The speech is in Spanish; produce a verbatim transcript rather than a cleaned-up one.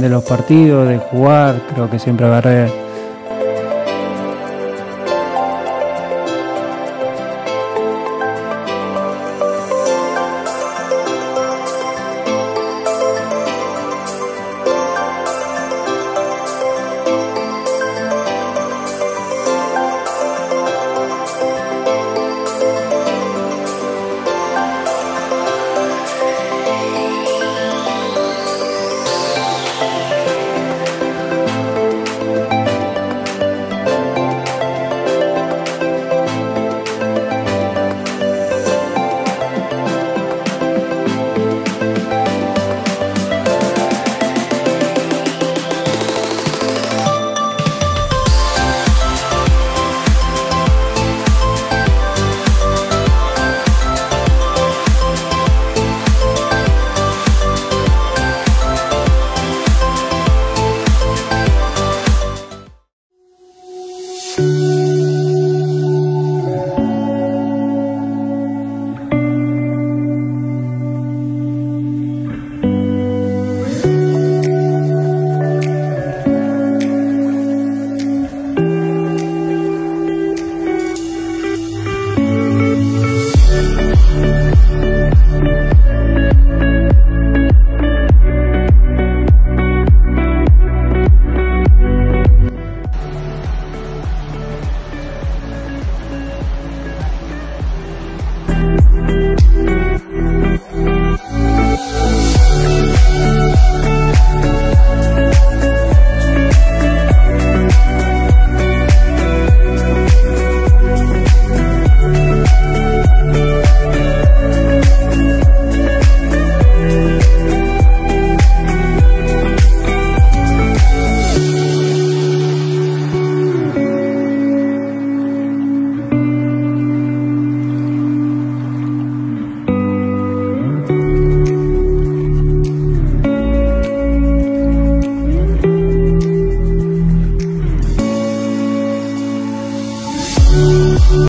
de los partidos, de jugar, creo que siempre agarré you.